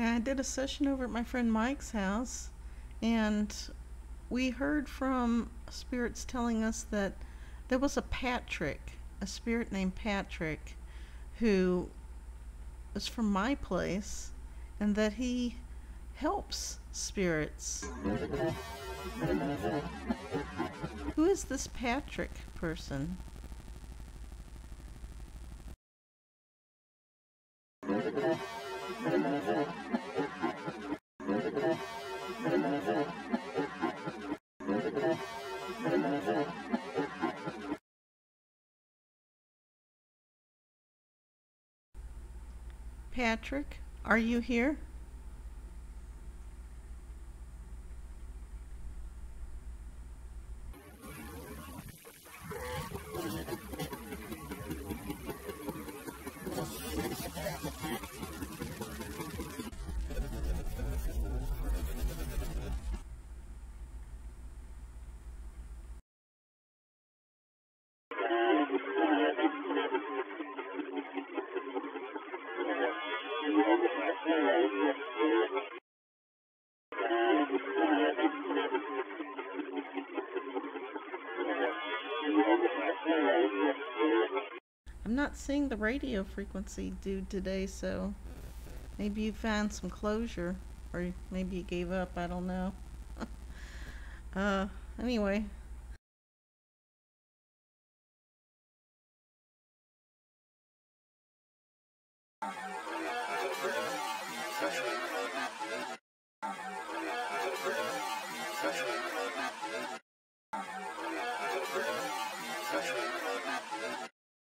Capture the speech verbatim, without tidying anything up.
Now, I did a session over at my friend Mike's house, and we heard from spirits telling us that there was a Patrick, a spirit named Patrick, who is from my place, and that he helps spirits. Who is this Patrick person? Patrick, are you here? I'm not seeing the radio frequency dude today, so maybe you found some closure, or maybe you gave up, I don't know. uh, anyway.